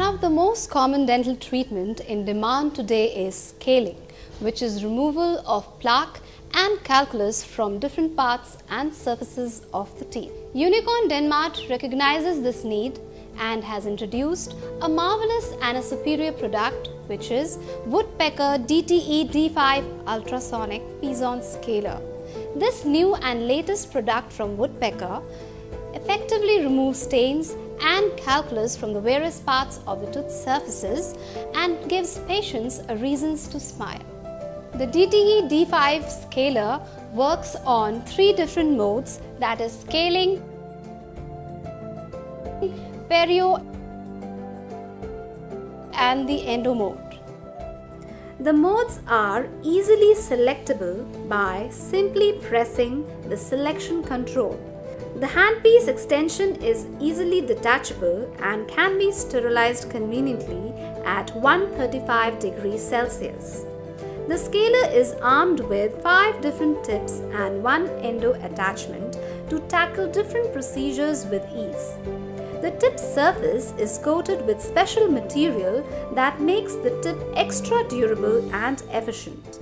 One of the most common dental treatment in demand today is scaling, which is removal of plaque and calculus from different parts and surfaces of the teeth. Unicorn Denmark recognizes this need and has introduced a marvelous and a superior product, which is Woodpecker DTE D5 Ultrasonic Piezo Scaler. This new and latest product from Woodpecker effectively removes stains and calculus from the various parts of the tooth surfaces and gives patients reasons to smile. The DTE D5 scaler works on three different modes, that is scaling, perio and the endo mode. The modes are easily selectable by simply pressing the selection control. The handpiece extension is easily detachable and can be sterilized conveniently at 135 degrees Celsius. The scaler is armed with 5 different tips and 1 endo attachment to tackle different procedures with ease. The tip surface is coated with special material that makes the tip extra durable and efficient.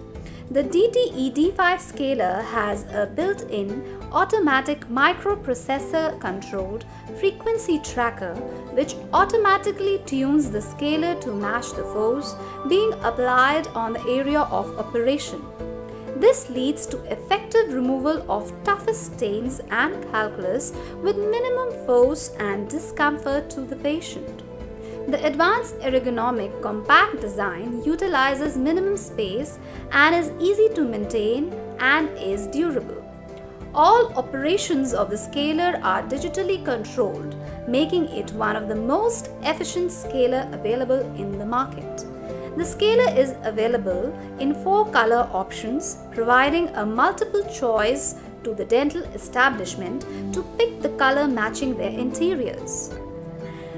The DTE D5 scaler has a built-in automatic microprocessor-controlled frequency tracker which automatically tunes the scaler to match the force being applied on the area of operation. This leads to effective removal of toughest stains and calculus with minimum force and discomfort to the patient. The advanced ergonomic compact design utilizes minimum space and is easy to maintain and is durable. All operations of the scaler are digitally controlled, making it one of the most efficient scaler available in the market. The scaler is available in 4 color options, providing a multiple choice to the dental establishment to pick the color matching their interiors.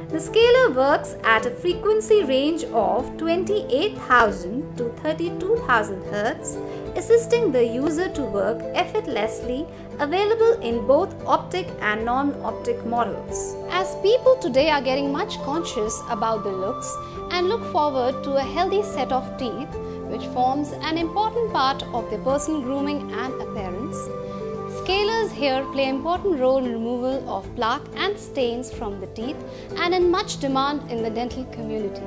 The scaler works at a frequency range of 28,000 to 32,000 Hz, assisting the user to work effortlessly, available in both optic and non-optic models. As people today are getting much conscious about their looks and look forward to a healthy set of teeth, which forms an important part of their personal grooming and appearance, scalers here play an important role in removal of plaque and stains from the teeth and in much demand in the dental community.